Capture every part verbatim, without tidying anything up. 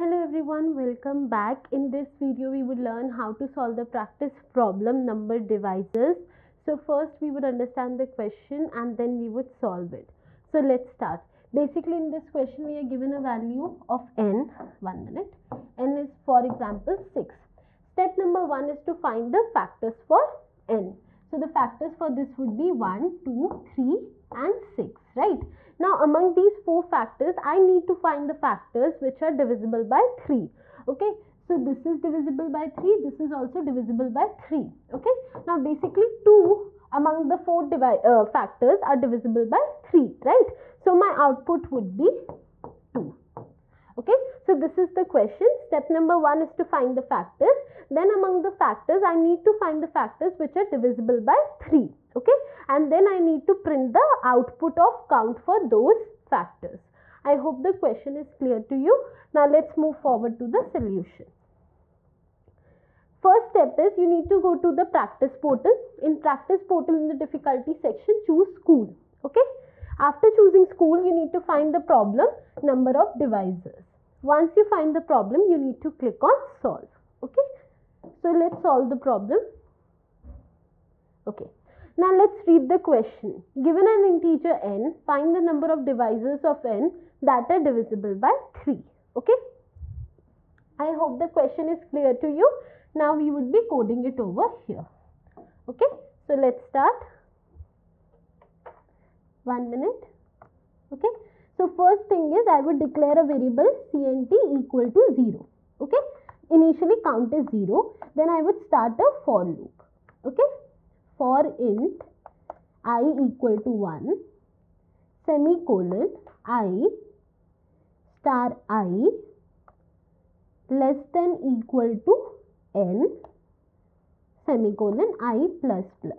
Hello everyone, welcome back. In this video we would learn how to solve the practice problem number divisors. So first we would understand the question and then we would solve it. So let's start. Basically in this question we are given a value of n. One minute. N is for example six. Step number one is to find the factors for n. So the factors for this would be one, two, three and six, right? Now among these four factors, I need to find the factors which are divisible by three, okay? So this is divisible by three, this is also divisible by three, okay? Now basically two among the four uh, factors are divisible by three, right? So my output would be two, okay? So this is the question. Step number one is to find the factors. Then among the factors, I need to find the factors which are divisible by three, okay? And then I need to print the output of count for those factors. I hope the question is clear to you. Now let's move forward to the solution. First step is you need to go to the practice portal. In practice portal, in the difficulty section, choose school, okay? After choosing school, you need to find the problem number of divisors. Once you find the problem, you need to click on solve, okay? So let's solve the problem. Okay. Now let's read the question. Given an integer n, find the number of divisors of n that are divisible by three. Okay. I hope the question is clear to you. Now we would be coding it over here. Okay. So let's start. One minute. Okay. So first thing is I would declare a variable cnt equal to zero. Okay. Initially count is zero, then I would start a for loop, okay? For int I equal to one, semicolon I star I less than equal to n, semicolon I plus plus,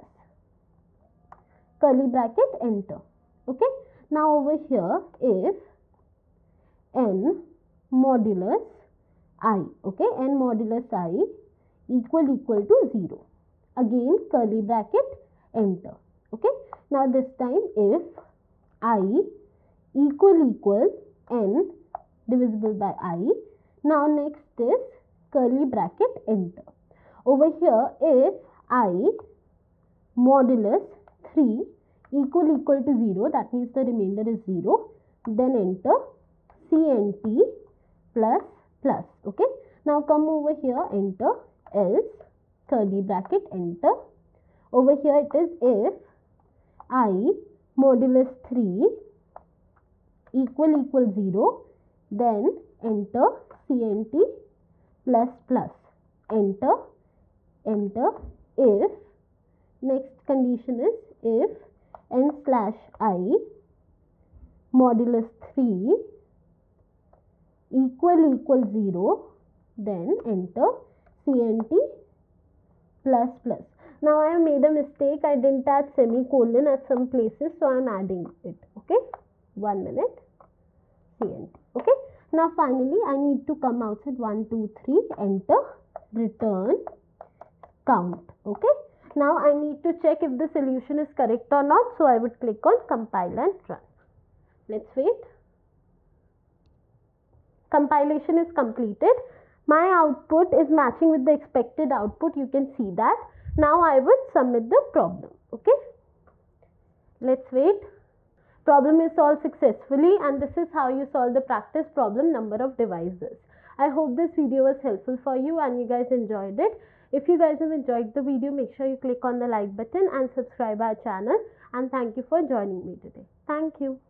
curly bracket, enter, okay? Now over here if n modulus I, okay, n modulus I equal equal to zero, again curly bracket, enter, okay? Now this time if I equal equal n divisible by I, now next is curly bracket, enter. Over here if I modulus three equal equal to zero, that means the remainder is zero, then enter cnt plus plus, okay? Now come over here, enter, else, curly bracket, enter. Over here it is if I modulus three equal equal zero, then enter cnt plus plus, enter, enter, if, next condition is if n slash I modulus three equal equal zero, then enter cnt plus plus. Now I have made a mistake, I didn't add semicolon at some places, so I am adding it, okay? One minute, cnt, okay? Now finally I need to come outside one, two, three, enter, return count, okay? Now I need to check if the solution is correct or not, so I would click on compile and run. Let's wait. Compilation is completed. My output is matching with the expected output. You can see that. Now I would submit the problem. Okay. Let's wait. Problem is solved successfully, and this is how you solve the practice problem number of divisors. I hope this video was helpful for you and you guys enjoyed it. If you guys have enjoyed the video, make sure you click on the like button and subscribe our channel. And thank you for joining me today. Thank you.